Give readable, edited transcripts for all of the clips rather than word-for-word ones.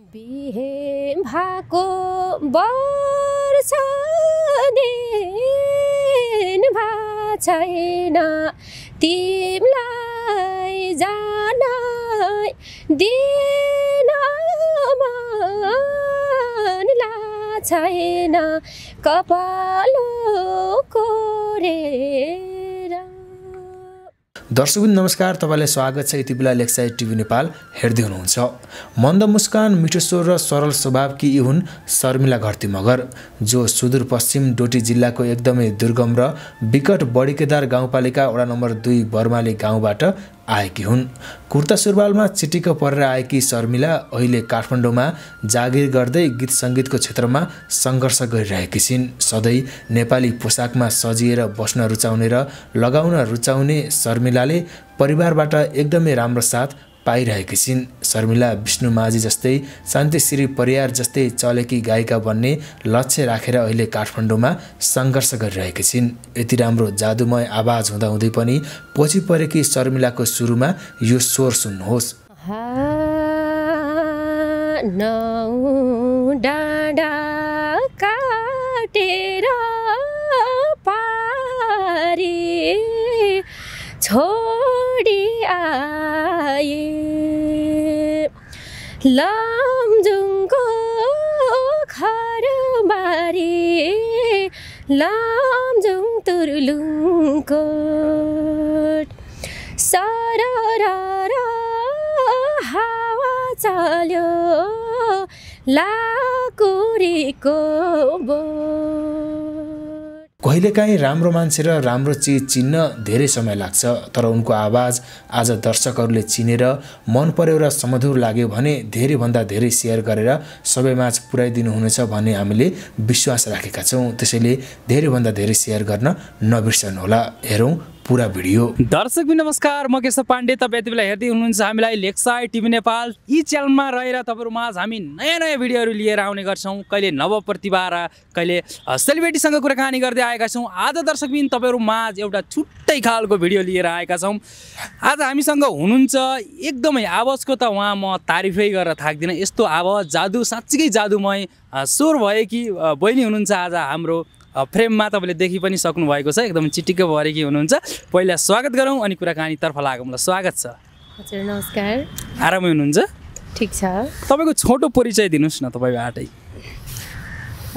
बिहे भाको वर्षा दिन भाछैन तिमलाई जान दिन मनला छैन कपालो कोरे। दर्शकबिन नमस्कार, तपाईलाई स्वागत छ यति बेला लेकसाइड टिभी नेपाल हेर्दै हुनुहुन्छ। मन्द मुस्कान, मिठो स्वर र सरल स्वभावकी यी हुन् शर्मिला घर्ती मगर, जो सुदूरपश्चिम डोटी जिल्लाको एकदमै दुर्गम र विकट बडीकेदार गाउँपालिका वडा नम्बर 2 बर्माली गाउँबाट आएकी हुन्। कुर्ता सुरुवालमा चिटिक्क परेर आएकी शर्मिला अहिले काठमाडौँमा जागिर गर्दै गीत सङ्गीतको क्षेत्रमा सङ्घर्ष गरिरहेकी छिन्। सधैँ नेपाली पोसाकमा सजिएर बस्न रुचाउने र लगाउन रुचाउने शर्मिलाले परिवारबाट एकदमै राम्रो साथ पाइरहेकी छिन्। शर्मिला विष्णु माझी जस्तै, शान्तिश्री परियार जस्तै चलेकी गायिका बन्ने लक्ष्य राखेर अहिले काठमाडौँमा सङ्घर्ष गरिरहेकी छिन्। यति राम्रो जादुमय आवाज हुँदाहुँदै पनि पछि परेकी शर्मिलाको सुरुमा यो स्वर सुन्नुहोस्। नौ डाँडा काटेर पारी छोडी आए लामजुङको घरबारी लामजुङ तुरुलुङको सरर हावा चल्यो लाकुरीको बो। कहिलेकाहीँ राम्रो मान्छे र राम्रो चिज चिन्न धेरै समय लाग्छ, तर उनको आवाज आज दर्शकहरूले चिनेर मन पर्यो र समधुर लाग्यो भने धेरैभन्दा धेरै सेयर गरेर सबैमाझ पुर्याइदिनुहुनेछ भन्ने हामीले विश्वास राखेका छौँ। त्यसैले धेरैभन्दा धेरै सेयर गर्न नबिर्सनुहोला। हेरौँ पूरा भिडियो। दर्शकबिन नमस्कार, म केशव पाण्डे। तपाईँ यति बेला हेर्दै हुनुहुन्छ हामीलाई लेकसाइड टिभी नेपाल। यी च्यानलमा रहेर तपाईँहरूमाझ हामी नयाँ नयाँ भिडियोहरू लिएर आउने गर्छौँ। कहिले नव प्रतिभा र कहिले सेलिब्रेटीसँग कुराकानी गर्दै आएका छौँ। आज दर्शकबिन तपाईँहरूमाझ एउटा छुट्टै खालको भिडियो लिएर आएका छौँ। आज हामीसँग हुनुहुन्छ एकदमै आवाजको त उहाँ म तारिफै गरेर थाक्दिनँ, यस्तो आवाज जादु, साँच्चीकै जादुमय स्वर भयो कि बहिनी हुनुहुन्छ आज हाम्रो फ्रेममा। तपाईँले देखि पनि सक्नुभएको छ, एकदम चिटिक्क भरेकी हुनुहुन्छ। पहिला स्वागत गरौँ अनि कुराकानीतर्फ लागौँ। स्वागत छ हजुर, नमस्कार। आरामै हुनुहुन्छ? ठिक छ। तपाईँको छोटो परिचय दिनुहोस् न तपाईँबाटै।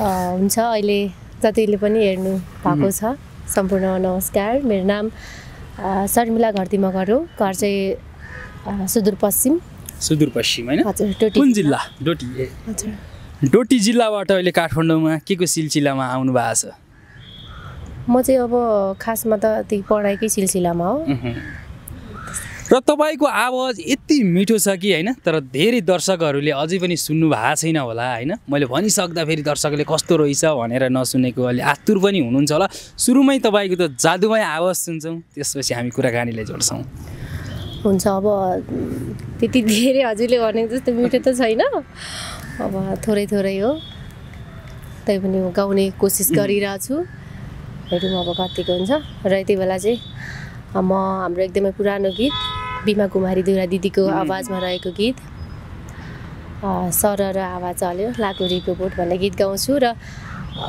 हुन्छ, अहिले जतिले पनि हेर्नु भएको छ सम्पूर्ण नमस्कार। मेरो नाम शर्मिला घर्ती मगर हो। घर चाहिँ सुदूरपश्चिम। सुदूरपश्चिम हैन? हजुर। कुन जिल्ला? डोटी। हजुर। डोटी जिल्लाबाट अहिले काठमाडौँमा के को सिलसिलामा आउनु भएको छ? म चाहिँ अब खासमा त त्यही पढाइकै सिलसिलामा हो। र तपाईँको आवाज यति मिठो छ कि, होइन? तर धेरै दर्शकहरूले अझै पनि सुन्नु भएको छैन होला, होइन? मैले भनिसक्दा फेरि दर्शकले कस्तो रहेछ भनेर नसुनेको अलि आतुर पनि हुनुहुन्छ होला। सुरुमै तपाईँको त जादुमय आवाज सुन्छौँ, त्यसपछि हामी कुराकानीलाई जोड्छौँ। हुन्छ, अब त्यति धेरै हजुरले भनेको जस्तो मिठो त छैन, अब थोरै थोरै हो। तै पनि म गाउने कोसिस गरिरहेछु, हेरौँ अब कतिको हुन्छ। र यति बेला चाहिँ म हाम्रो एकदमै पुरानो गीत बिमा कुमारी दुरा दिदीको आवाजमा रहेको गीत सरर आवाज चल्यो लाकुरीको बोट भन्ने गीत गाउँछु। र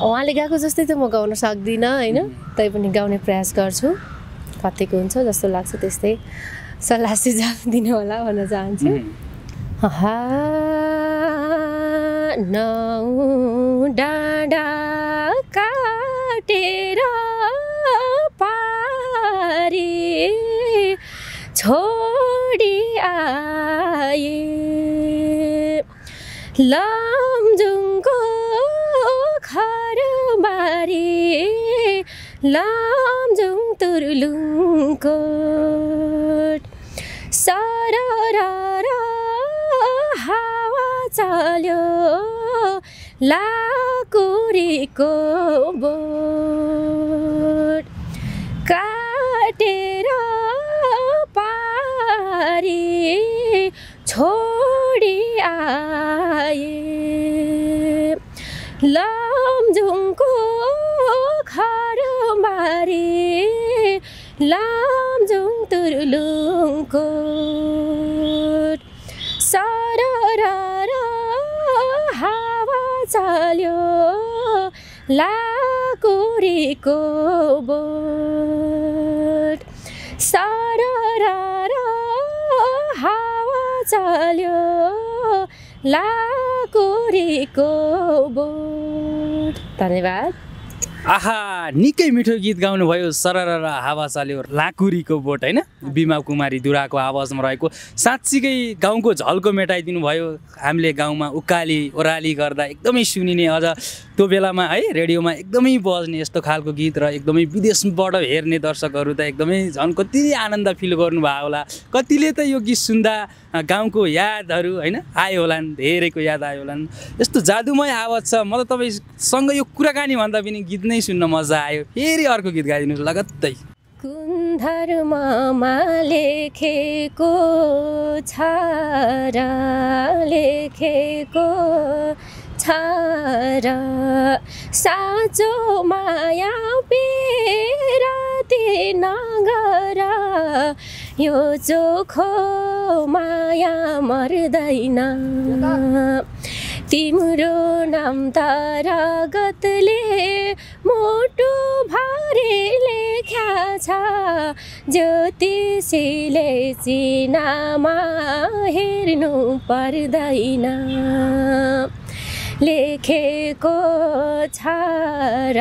उहाँले गाएको जस्तै त म गाउन सक्दिनँ, होइन? तै पनि गाउने प्रयास गर्छु, कतिको हुन्छ जस्तो लाग्छ त्यस्तै सल्लाह सुझाव दिनु होला भन्न चाहन्छु। नौ डाँडा काटेर पारी छोडी आए लामजुङको घरबारी लामजुङ तुरुलुङको सरर हावा चल्यो लाकुरीको बोट काटेर पारी छोडी आए लामजुङको घरबारी लामजुङ तुरुलुङको सरर चल्यो लाकुरीको बोट, सररर हावा चल्यो लाकुरीको बोट। धन्यवाद। आहा, निकै मिठो गीत गाउनुभयो। सररर हावा चल्यो लाकुरीको बोट हैन, बिमा कुमारी दुराको आवाजमा रहेको। साँच्चीकै गाउँको झल्को मेटाइदिनु भयो। हामीले गाउँमा उकाली ओराली गर्दा एकदमै सुनिने, अझ त्यो बेलामा है रेडियोमा एकदमै बज्ने यस्तो खालको गीत र एकदमै विदेशबाट हेर्ने दर्शकहरू त एकदमै झन् कति आनन्द फिल गर्नुभयो होला। कतिले त यो गीत सुन्दा गाउँको यादहरू हैन आयो होलान्, धेरैको याद आयो होलान्। यस्तो जादुमय आवाज छ। म त तपाईसँग यो कुराकानी भन्दा पनि गीत नै सुन्न मजा आयो। फेरि अर्को गीत गाइदिनुहोस् लगत्तै। कुन धर्ममा लेखेको छ र लेखेको छ र, साँचो माया बिराती नगर, यो चोखो माया मर्दैन, तिम्रो नाम त रगतले मोटो भरे लेख्या छ, ज्योतिषीले चिनामा हेर्नु पर्दैन, लेखेको छ र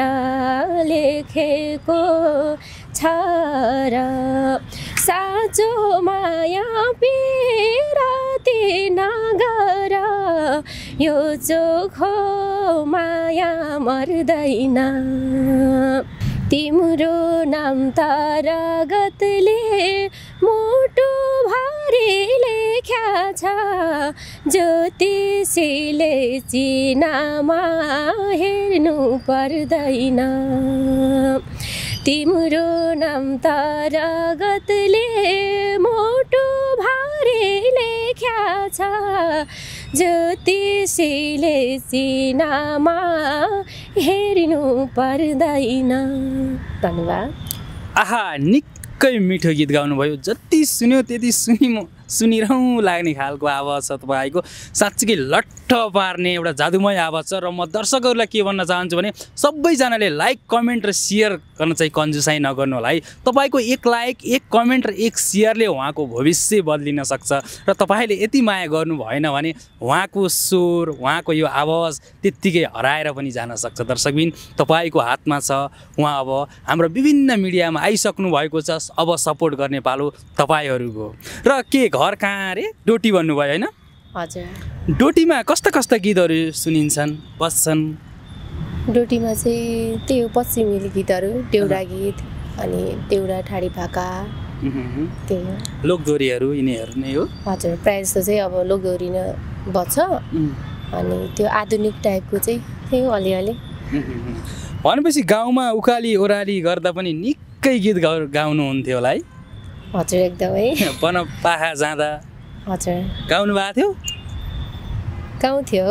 लेखेको छ र, साँचो माया बिराती नगर, यो चोखो माया मर्दैन, तिम्रो नाम त रगतले मोटो भरि लेख्या छ, ज्योतिषीले चिनामा हेर्नु पर्दैन, तिम्रो नाम त रगतले मोटो भारी लेख्या छ, ज्योतिषीले चिनामा हेर्नु पर्दैन। धन्यवाद। आहा, निकै मिठो गीत गाउनुभयो। जति सुन्यो त्यति सुनिरहँ लाग्ने खालको आवाज छ तपाईँको। साँच्चीकै लट्ठ पार्ने एउटा जादुमय आवाज छ। र म दर्शकहरूलाई के भन्न चाहन्छु भने सबैजनाले लाइक कमेन्ट र सेयर गर्न चाहिँ कन्जुसाइ नगर्नु होला है। तपाईँको एक लाइक, एक कमेन्ट र एक सेयरले उहाँको भविष्य बदलिन सक्छ। र तपाईँले यति माया गर्नु भएन भने उहाँको स्वर, उहाँको यो आवाज त्यत्तिकै हराएर पनि जान सक्छ। दर्शकबिन, तपाईँको हातमा छ। उहाँ अब हाम्रो विभिन्न मिडियामा आइसक्नु भएको छ। अब सपोर्ट गर्ने पालो तपाईँहरूको। र के घर कहाँ अरे? डोटी भन्नुभयो होइन? हजुर। डोटीमा कस्ता कस्ता गीतहरू सुनिन्छन्, बस्छन्? डोटीमा चाहिँ त्यही पश्चिमेली गीतहरू, देउरा गीत अनि देउरा, ठाडी भाका, त्यही हो लोकदोरीहरू, यिनीहरू नै हो। हजुर, प्रायः जस्तो चाहिँ अब लोकदोरी नै बज्छ। अनि त्यो आधुनिक टाइपको चाहिँ त्यही अलिअलि। भनेपछि गाउँमा उकाली ओराली गर्दा पनि निकै गीत गाउनुहुन्थ्यो होला है? हजुर, एकदमै। बनपाखा जाँदा हजुर गाउनु भएको थियो? गाउँथ्यो।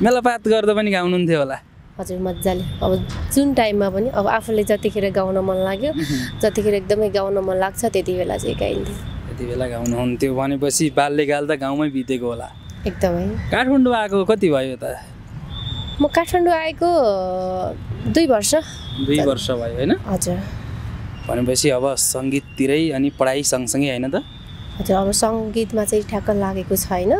मेलापात गर्दा पनि गाउनुहुन्थ्यो होला? हजुर, मजाले। अब जुन टाइममा पनि अब आफूले जतिखेर गाउन मन लाग्यो, जतिखेर एकदमै गाउन मन लाग्छ त्यति बेला चाहिँ गाइन्थ्यो, त्यति बेला गाउनुहुन्थ्यो। भनेपछि बाल्यकाल त गाउँमै बितेको होला? एकदमै। काठमाडौँ आएको कति भयो त? म काठमाडौँ आएको 2 वर्ष। 2 वर्ष भयो होइन? हजुर। भनेपछि अब सङ्गीततिरै अनि पढाइ सँगसँगै होइन त? हजुर, अब सङ्गीतमा चाहिँ ठ्याक्क लागेको छैन,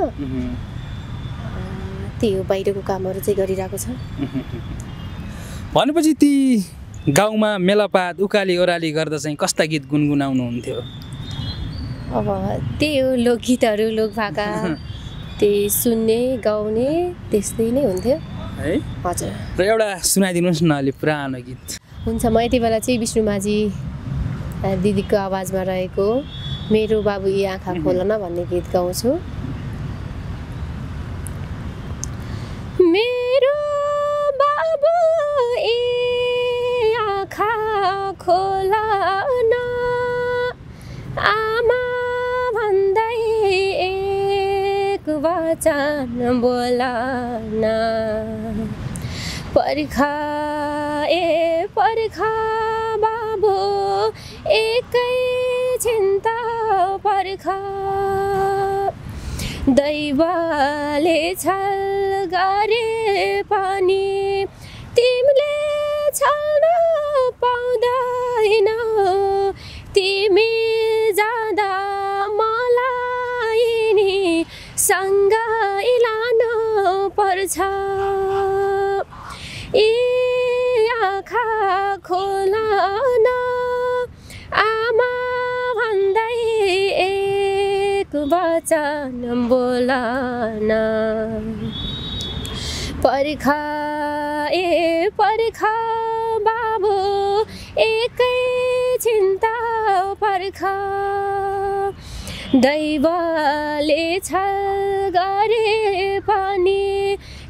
त्यही हो बाहिरको कामहरू चाहिँ गरिरहेको छ। भनेपछि ती गाउँमा मेलापात उकाली ओराली गर्दा चाहिँ कस्ता गीत गुनगुनाउनुहुन्थ्यो? अब त्यही हो लोकगीतहरू, लोकभाका, त्यही सुन्ने गाउने त्यस्तै नै हुन्थ्यो है। हजुर। र एउटा सुनाइदिनुहोस् न अलि पुरानो गीत। हुन्छ, म यति बेला चाहिँ विष्णुमाझी दिदीको आवाजमा रहेको मेरो बाबु यी आँखा खोलन भन्ने गीत गाउँछु। मेरो बाबु यी आँखा खोलन, आमा भन्दै एक वचन बोलन, पर्खा ए पर्खा बाबु एकै छिन्त पर्खा, दैवाले छल गरे पनि तिमीले छल्न पाउँदैनौ, तिमी जाँदा मलाई नि सँग इलानु पर्छ। ए आँखा खोल न आमा भन्दै एक वचन बोलन, पर्ख बाबु एकै चिन्ता पर्ख, दैवले छल गरे पनि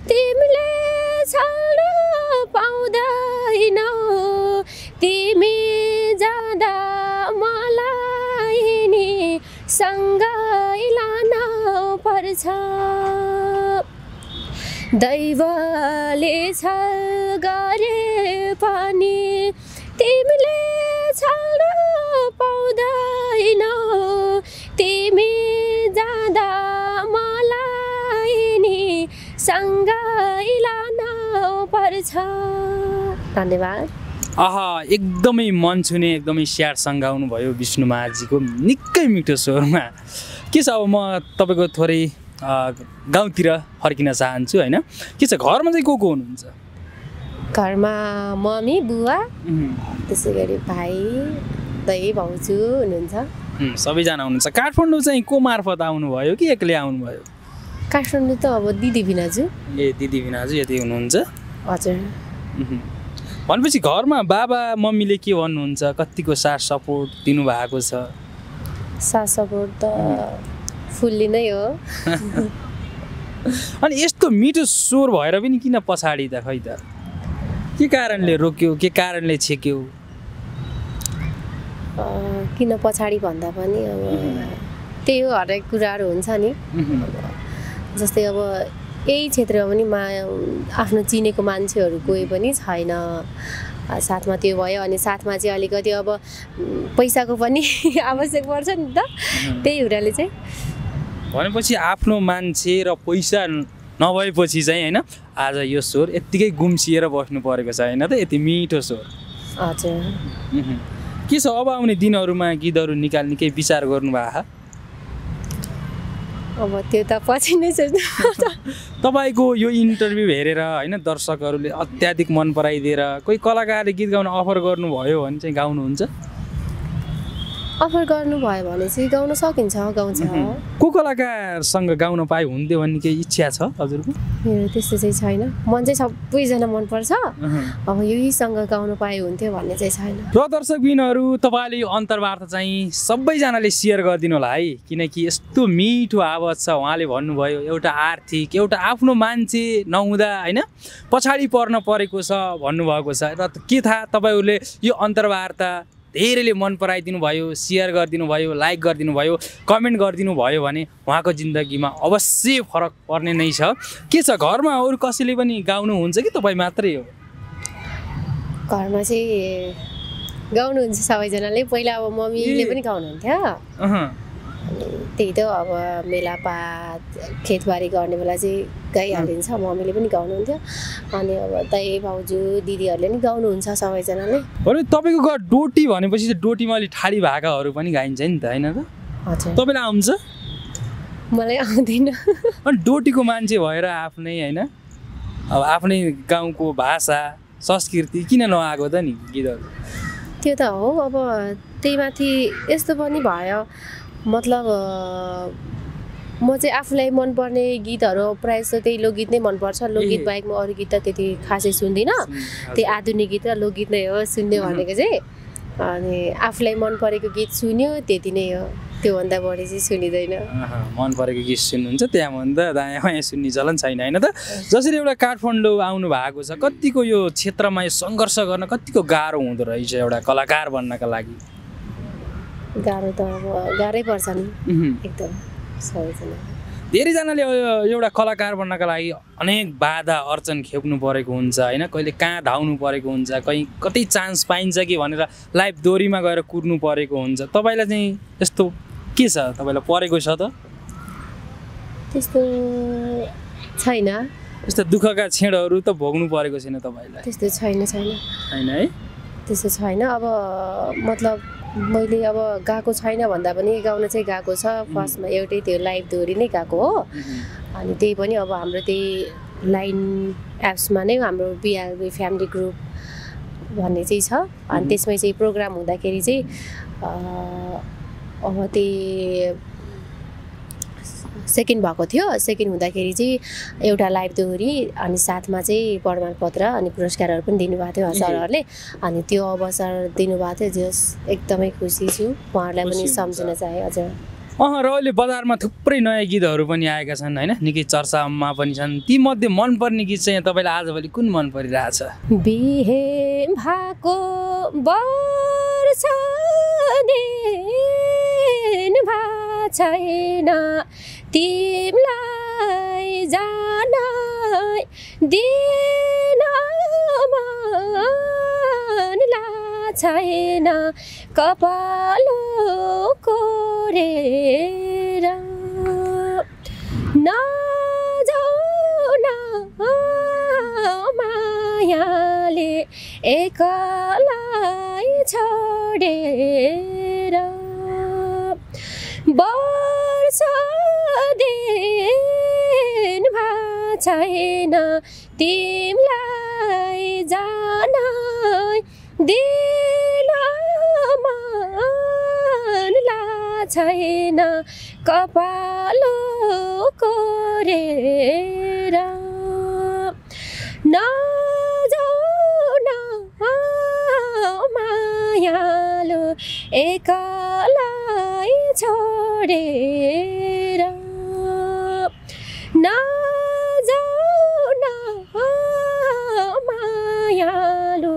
तिमीले छल्न पाउँदैनौ, तिमी जाँदा मलाई नि सँग इलानु पर्छ। दैवले छल गरे पनि तिमीले छल्न पाउँदैनौ, तिमी जाँदा मलाई नि सँग इलानु पर्छ। धन्यवाद। आहा, एकदमै मन छुने, एकदमै स्याहार सँगाउनु भयो विष्णु महाजीको निकै मिठो स्वरमा। के छ अब म तपाईको थोरै गाउँतिर फर्किन चाहन्छु हैन, के छ घरमा चाहिँ को हुनुहुन्छ? घरमा मम्मी, बुवा, त्यसै गरी भाइ, दाइ, भाउजू हुनुहुन्छ, सबैजना हुनुहुन्छ। काठमाडौँ चाहिँ को मार्फत आउनुभयो कि एक्लै आउनुभयो? काठमाडौँ त अब दिदी भिनाजु। ए दिदी भिनाजु यतै हुनुहुन्छ? हजुर। भनेपछि घरमा बाबा मम्मीले के भन्नुहुन्छ, कतिको साथ सपोर्ट दिनुभएको छ? साथ सपोर्ट त फुल्ली नै हो। अनि यस्तो मिठो स्वर भएर पनि किन पछाडी त? खै त के कारणले रोक्यो, के कारणले छेक्यो? किन पछाडी भन्दा पनि अब त्यही हो, हरेक कुराहरू हुन्छ नि। जस्तै अब यही क्षेत्रमा पनि आफ्नो चिनेको मान्छेहरू कोही पनि छैन, साथमा त्यो भयो। अनि साथमा चाहिँ अलिकति अब पैसाको पनि आवश्यक पर्छ नि त, त्यही हुनाले चाहिँ। भनेपछि आफ्नो मान्छे र पैसा नभएपछि चाहिँ हैन आज यो स्वर यत्तिकै गुम्सिएर बस्नु परेको छ हैन त, यति मिठो स्वर। हजुर। के छ अब आउने दिनहरुमा गीतहरु निकाल्ने के विचार गर्नुभएको? अब त्यो त पछि नै सोच्नु। तपाईको यो इन्टरभ्यु हेरेर हैन दर्शकहरुले अत्याधिक मन पराइदिएर कोही कलाकारले गीत गाउन अफर गर्नुभयो भने चाहिँ गाउनुहुन्छ? अफर गर्नुभयो भने चाहिँ गाउन सकिन्छ, गाउँछ। को कलाकारसँग गाउन पाए हुन्थ्यो भन्ने केही इच्छा छ हजुरको? मेरो त्यस्तो चाहिँ छैन, मन चाहिँ सबैजना मनपर्छ, अब यहीसँग गाउन पाए हुन्थ्यो भन्ने चाहिँ छैन। र दर्शकबिनहरू तपाईँले यो अन्तर्वार्ता चाहिँ सबैजनाले सेयर गरिदिनु होला है, किनकि यस्तो मिठो आवाज छ। उहाँले भन्नुभयो एउटा आर्थिक, एउटा आफ्नो मान्छे नहुँदा हैन पछाडी पर्न परेको छ भन्नुभएको छ। र के थाहा तपाईहरूले यो अन्तर्वार्ता धेरैले मन पराइदिनु भयो, सेयर गरिदिनु भयो, लाइक गरिदिनु भयो, कमेन्ट गरिदिनु भयो भने उहाँको जिन्दगीमा अवश्य फरक पर्ने नै छ। के छ घरमा अरू कसैले पनि गाउनुहुन्छ कि तपाईँ मात्रै हो? घरमा चाहिँ गाउनुहुन्छ सबैजनाले, पहिला अब मम्मीले पनि गाउनुहुन्थ्यो, त्यही त अब मेलापात खेतबारी गर्ने बेला चाहिँ गाइहालिन्छ, मम्मीले पनि गाउनुहुन्थ्यो। अनि अब दाइ, भाउजू, दिदीहरूले पनि गाउनुहुन्छ सबैजनाले। भने तपाईँको घर डोटी भनेपछि चाहिँ डोटीमा अलि ठाडी भाकाहरू पनि गाइन्छ नि त हैन त? हजुर। तपाईँलाई आउँछ? मलाई आउँदैन। अनि डोटीको मान्छे भएर आफ्नै हैन अब आफ्नै गाउँको भाषा संस्कृति किन नआएको त नि गीतहरू? त्यो त हो, अब त्यही माथि यस्तो पनि भयो, मतलब म चाहिँ आफूलाई मनपर्ने गीतहरू प्रायः जस्तो त्यही लोकगीत नै मनपर्छ। लोकगीत बाहेक म अरू गीत त त्यति खासै सुन्दिनँ, त्यही आधुनिक गीत र लोकगीत नै हो सुन्ने भनेको चाहिँ। अनि आफूलाई मन परेको गीत सुन्यो त्यति नै हो, त्योभन्दा बढी चाहिँ सुनिँदैन। मन परेको गीत सुन्नुहुन्छ, त्यहाँभन्दा दायाँ बायाँ सुन्ने चलन छैन हैन त? जसरी एउटा काठमाडौँ आउनु भएको छ, कतिको यो क्षेत्रमा यो सङ्घर्ष गर्न कतिको गाह्रो हुँदो रहेछ एउटा कलाकार बन्नका लागि? गाह्रो त अब गाह्रै पर्छ नि एकदम, सबैजना। धेरैजनाले एउटा कलाकार बन्नका लागि अनेक बाधा अर्चन खेप्नु परेको हुन्छ हैन, कहिले कहाँ धाउनु परेको हुन्छ, कहीँ कतै चान्स पाइन्छ कि भनेर लाइफ दोरीमा गएर कुर्नु परेको हुन्छ। तपाईँलाई चाहिँ यस्तो के छ, तपाईँलाई परेको छ त? त्यस्तो छैन, यस्ता दुःखका छेडहरू त भोग्नु परेको छैन तपाईलाई? त्यस्तो छैन छैन है, त्यस्तो छैन। अब मतलब मैले अब गाएको छैन भन्दा पनि गाउन चाहिँ गाएको छ। फर्स्टमा एउटै त्यो लाइभ दोहोरी नै गाएको हो, अनि त्यही पनि अब हाम्रो त्यही लाइन एप्समा नै हाम्रो बीआरबी फ्यामिली ग्रुप भन्ने चाहिँ छ, अनि त्यसमै चाहिँ प्रोग्राम हुँदाखेरि चाहिँ अब त्यही सेकेन्ड भएको थियो। सेकेन्ड हुँदाखेरि चाहिँ एउटा लाइभ दोहोरी अनि साथमा चाहिँ प्रमाणपत्र अनि पुरस्कारहरू पनि दिनुभएको थियो सरहरूले, अनि त्यो अवसर दिनुभएको थियो। जस एकदमै खुसी छु, उहाँहरूलाई पनि सम्झिन चाहे अझ। अँ, र अहिले बजारमा थुप्रै नयाँ गीतहरू पनि आएका छन् होइन, निकै चर्चामा पनि छन्। ती मध्ये मनपर्ने गीत चाहिँ तपाईँलाई आजभोलि कुन मन परिरहेछ? बिहे भएको वर्ष दिन छैन तिमलाई जान दिन मनला छैन कपालो कोरेर नजाऊ न मायाले एकलाई छोडेर वर्ष दिन छैन तिमलाई जान दिन मनला छैन कपालो कोरेर नजाऊ न मायालो एकलाई छोडेर नजाऊ न मायालो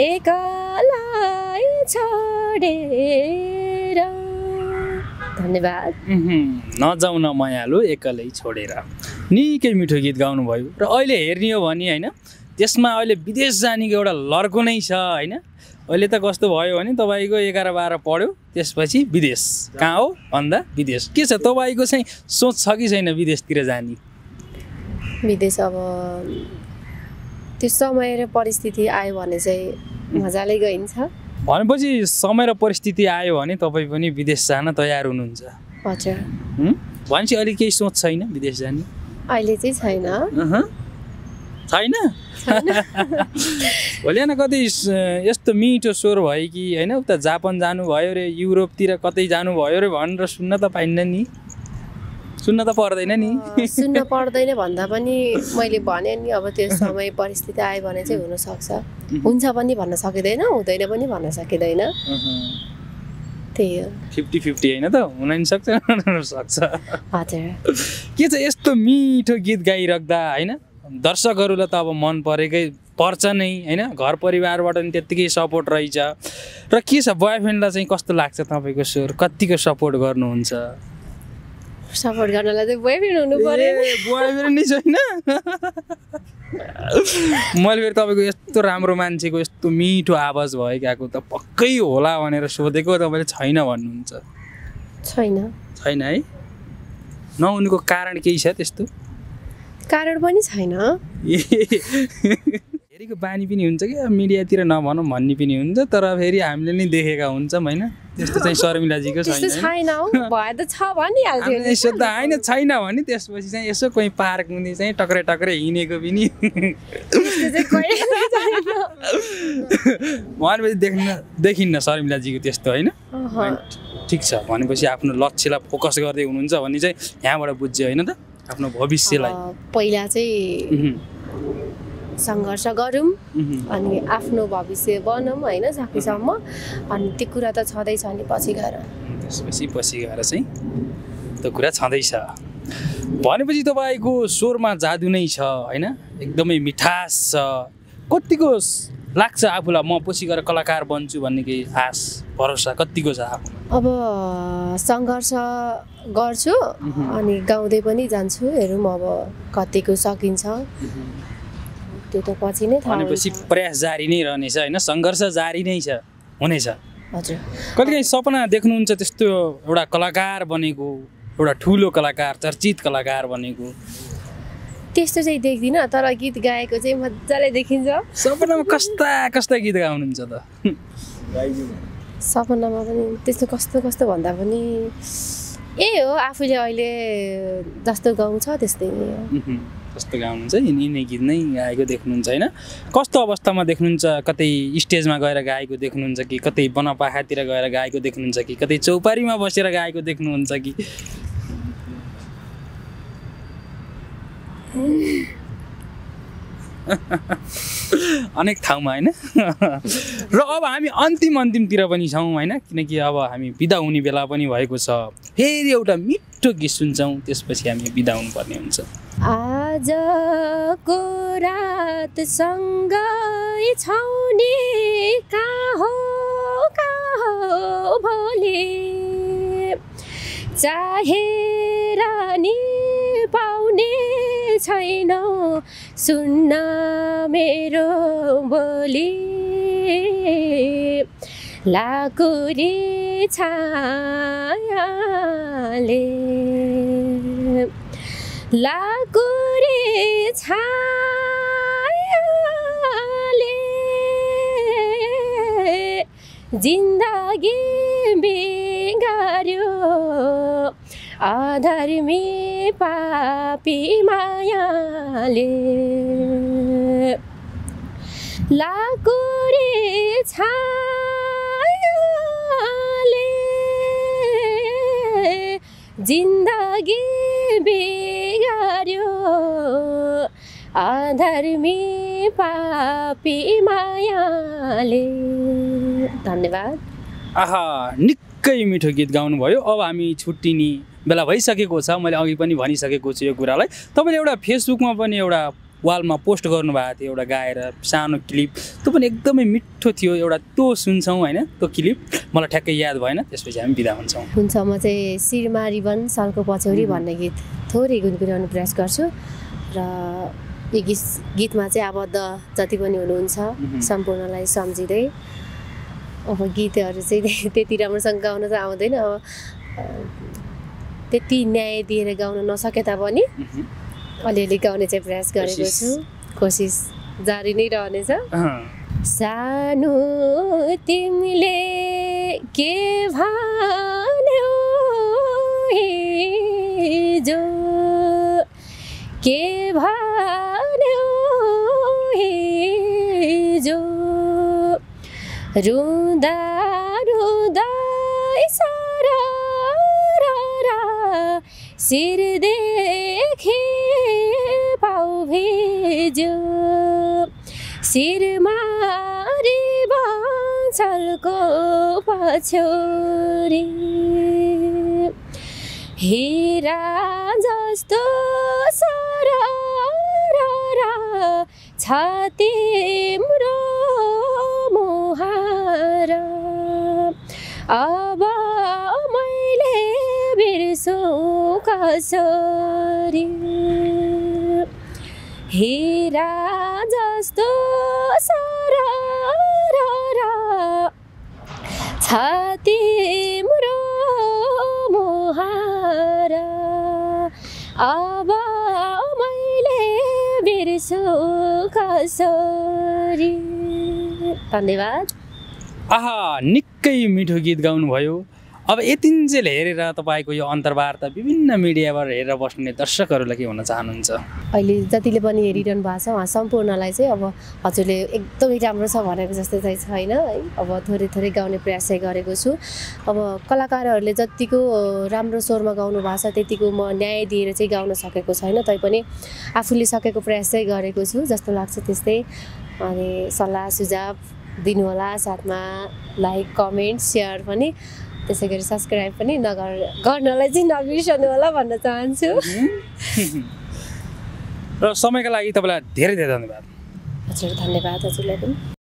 एकलाई छोडेर। धन्यवाद। नजाऊ न मायालो एकलै छोडेर निकै मिठो गीत गाउनुभयो। र अहिले हेर्ने हो भने होइन, त्यसमा अहिले विदेश जानेको एउटा लर्को नै छ होइन। अहिले त कस्तो भयो भने तपाईँको 11-12 पढ्यो, त्यसपछि विदेश। कहाँ हो भन्दा विदेश। के छ तपाईँको चाहिँ सोच छ कि छैन विदेशतिर जाने? विदेश अब त्यो समय र परिस्थिति आयो भने चाहिँ मजाले गइन्छ। भनेपछि समय र परिस्थिति आयो भने तपाईँ पनि विदेश जान तयार हुनुहुन्छ? हजुर। भनेपछि अहिले केही सोच छैन विदेश जाने? अहिले चाहिँ छैन। छैन भोलि न कतै यस्तो मिठो स्वर भयो कि होइन उता जापान जानुभयो रे, युरोपतिर कतै जानुभयो रे भनेर सुन्न त पाइन्न नि, सुन्न त पर्दैन नि। सुन्न पर्दैन भन्दा पनि मैले भने नि अब त्यो समय परिस्थिति आयो भने चाहिँ हुनसक्छ। हुन्छ पनि भन्न सकिँदैन, हुँदैन पनि भन्न सकिँदैन। त्यही हो, 50-50 होइन त, हुन नि सक्छ सक्छ। हजुर। के छ यस्तो मिठो गीत गाइराख्दा होइन दर्शकहरूलाई त अब मन परेकै पर्छ नै होइन, घर परिवारबाट पनि त्यत्तिकै सपोर्ट रहेछ। र के छ बोयफ्रेन्डलाई चाहिँ कस्तो लाग्छ तपाईँको स्वर? कतिको सपोर्ट गर्नुहुन्छ? सपोर्ट गर्नलाई चाहिँ बोयफ्रेन्ड हुनु पर्यो। बोयफ्रेन्ड नै छैन। मैले फेरि तपाईँको यस्तो राम्रो मान्छेको यस्तो मिठो आवाज भएको त पक्कै होला भनेर सोधेको, तपाईँले छैन भन्नुहुन्छ। छैन छैन है। नहुनुको कारण केही छ त्यस्तो? कारण पनि छैन। फेरिको बानी पनि हुन्छ कि मिडियातिर नभनौँ भन्ने पनि हुन्छ, तर फेरि हामीले नै देखेका हुन्छौँ होइन। त्यस्तो चाहिँ शर्मिलाजीको छैन। भए त छ भनिहाल्थ्यो नि। यसो त होइन, छैन भने त्यसपछि चाहिँ यसो कोही पार्क मुनि चाहिँ टक्रे टक्रे हिँडेको पनि भनेपछि देखिन्न शर्मिलाजीको त्यस्तो होइन। ठिक छ, भनेपछि आफ्नो लक्ष्यलाई फोकस गर्दै हुनुहुन्छ भन्ने चाहिँ यहाँबाट बुझ्यो होइन त। आफ्नो भविष्यलाई पहिला चाहिँ सङ्घर्ष गरौँ अनि आफ्नो भविष्य बनाऊँ होइन सकेसम्म, अनि त्यो कुरा त छँदैछ नि पछि गएर। त्यसपछि पछि गएर चाहिँ त्यो कुरा छँदैछ। भनेपछि तपाईँको स्वरमा जादु नै छ होइन, एकदमै मिठास छ। कतिको लाग्छ आफूलाई म पछि गएर कलाकार बन्छु भन्ने केही आश भरोसा कतिको छ आफू? अब सङ्घर्ष गर्छु अनि गाउँदै पनि जान्छु, हेरौँ अब कतिको सकिन्छ त्यो त पछि नै थाहा हुन्छ। भनेपछि प्रयास जारी नै रहनेछ होइन, सङ्घर्ष जारी नै छ, हुनेछ। हजुर। कहिलेकाहीँ सपना देख्नुहुन्छ त्यस्तो एउटा कलाकार बनेको, एउटा ठुलो कलाकार, चर्चित कलाकार बनेको? त्यस्तो चाहिँ देख्दिन तर गीत गाएको चाहिँ मजाले देखिन्छ। सपनामा कस्ता कस्ता गीत गाउनुहुन्छ त? सपनामा पनि त्यस्तो कस्तो कस्तो भन्दा पनि ए हो आफूले अहिले जस्तो गाउँछ त्यस्तै कस्तो गाउनुहुन्छ यिनै गीत नै गाएको देख्नुहुन्छ हैन? कस्तो अवस्थामा देख्नुहुन्छ? कतै स्टेजमा गएर गाएको देख्नुहुन्छ कि कतै वनपाखातिर गएर गाएको देख्नुहुन्छ कि कतै चौपारीमा बसेर गाएको देख्नुहुन्छ कि? अनेक ठाउँमा हैन। र अब हामी अन्तिमतिर पनि छौं हैन, किनकि अब हामी बिदा हुने बेला पनि भएको छ। फेरि एउटा मिठो गीत सुन्छौं त्यसपछि हामी बिदा हुनुपर्ने हुन्छ। आज को रात सँगै छौ नि का हो भोलि चाहे रानी पाउने छैनौ सुन्न मेरो बोली लाकुरी छायाले जिन्दगी बिगार्यो अधर्मी पापी मायाले लाकुरी छायाले जिन्दगी बिगार्यो अधर्मी पापी मायाले। धन्यवाद। आहा निकै मिठो गीत गाउनु भयो। अब हामी छुट्टिने बेला भइसकेको छ। मैले अघि पनि भनिसकेको छु यो कुरालाई। तपाईँले एउटा फेसबुकमा पनि एउटा वालमा पोस्ट गर्नुभएको थियो एउटा गाएर सानो क्लिप, त्यो पनि एकदमै मिठो थियो। एउटा त्यो सुन्छौँ होइन, त्यो क्लिप मलाई ठ्याक्कै याद भएन। त्यसपछि हामी बिदा हुन्छौँ। हुन्छ, म चाहिँ शिरमा रिबन सलको पछौरी भन्ने गीत थोरै गुनगुनाउने प्रयास गर्छु र यो गीतमा चाहिँ आबद्ध जति पनि हुनुहुन्छ सम्पूर्णलाई सम्झिँदै अब गीतहरू चाहिँ त्यति राम्रोसँग गाउन त आउँदैन, अब त्यति न्याय दिएर गाउन नसके तापनि अलिअलि गाउने चाहिँ प्रयास गरेको छु। कोसिस जारी नै रहनेछ। सानो तिमीले के भन्यौ हिजो के भन्यौ हिजो रुँदा रुँदा सिर देखे पाउ भेजो सिरमा रिबनको पछौरी हिरा जस्तो सरर छ तिम्रो मुहार अब मैले बिर्सो कसरी हिरा जस्तो सरर छ तिम्रो मुहार अब मैले बिर्सो कसरी। धन्यवाद। आहा निकै मिठो गीत गाउनुभयो। अब यतिन्जेल हेरेर तपाईको यो अन्तर्वार्ता विभिन्न मिडियाबाट हेरेर बस्ने दर्शकहरूलाई के भन्न चाहनुहुन्छ? अहिले जतिले पनि हेरिरहनु भएको छ सम्पूर्णलाई चाहिँ अब हजुरले एकदमै राम्रो छ भनेको जस्तो चाहिँ छैन है, अब थोरै थोरै गाउने प्रयास चाहिँ गरेको छु। अब कलाकारहरूले जतिको राम्रो स्वरमा गाउनु भएको छ त्यतिको म न्याय दिएर चाहिँ गाउन सकेको छैन, तैपनि आफूले सकेको प्रयास चाहिँ गरेको छु जस्तो लाग्छ। त्यस्तै अनि सल्लाह सुझाव दिनुहोला, साथमा लाइक कमेन्ट सेयर पनि, त्यसै गरी सब्सक्राइब पनि गर्नलाई चाहिँ नबिर्सनु होला भन्न चाहन्छु। र समयका लागि तपाईँलाई धेरै धेरै धन्यवाद। हजुर धन्यवाद हजुरलाई पनि।